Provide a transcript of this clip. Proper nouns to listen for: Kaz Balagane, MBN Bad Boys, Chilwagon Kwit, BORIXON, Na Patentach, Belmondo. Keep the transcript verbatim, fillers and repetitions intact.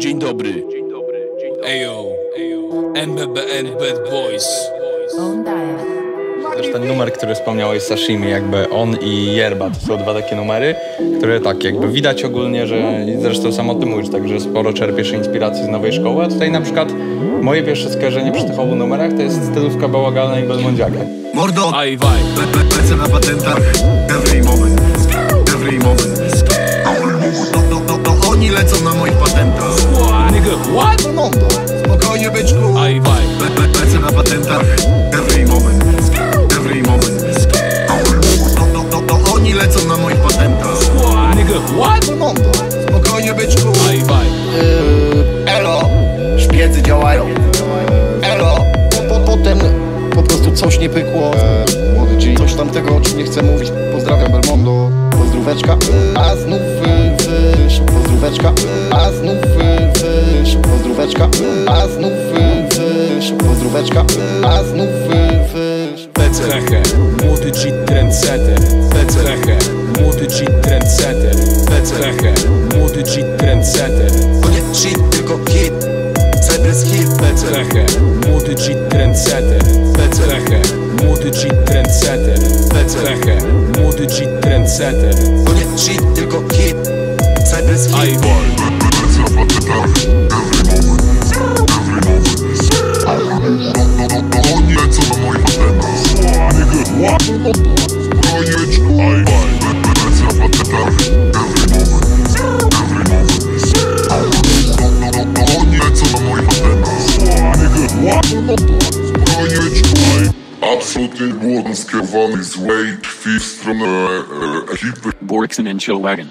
Dzień dobry. Dzień dobry. Dzień dobry. Ejo. M B N Bad Boys. Też ten numer, który wspomniałeś, Sashimi, jakby on i Yerba, to są dwa takie numery, które tak jakby widać ogólnie, że zresztą sam o tym mówisz, tak, że sporo czerpiesz inspiracji z nowej szkoły, a tutaj na przykład moje pierwsze skojarzenie przy tych obu numerach to jest stylówka Bałagana i Belmondziaka. Mordo! Aj, waj! Lecę na patentach, every moment, every moment. To oni lecą na moich patentach. Nigga, what? Belmondo! Spokojnie, byczku! Aj, waj! Lecę na patentach, every moment. Lecą na moich patentach. Nigga, what? Belmondo, spokojnie byczku. Aj, baj. Yy, elo, szpiedzy działają. Elo, po, po, potem po prostu coś nie pykło. Eee, coś tamtego, o czym nie chcę mówić. Pozdrawiam Belmondo, pozdróweczka. A znów wyszł, pozdróweczka. A znów wyszł, pozdróweczka. A znów wyszł, pozdróweczka. A znów wyszł. Hehe, młody G trendsetter. Hehe, młody G trendsetter. Hehe, młody G trendsetter. To nie cheat, tylko hit. Cypress hit. Hehe, młody G trendsetter. Hehe, młody G trendsetter. Hehe, młody G trendsetter. To nie cheat, tylko hit. Cypress hit. Absolutnie głodny, skierowany złej krwi w stronę ekipy BORIXON and Chill Wagon.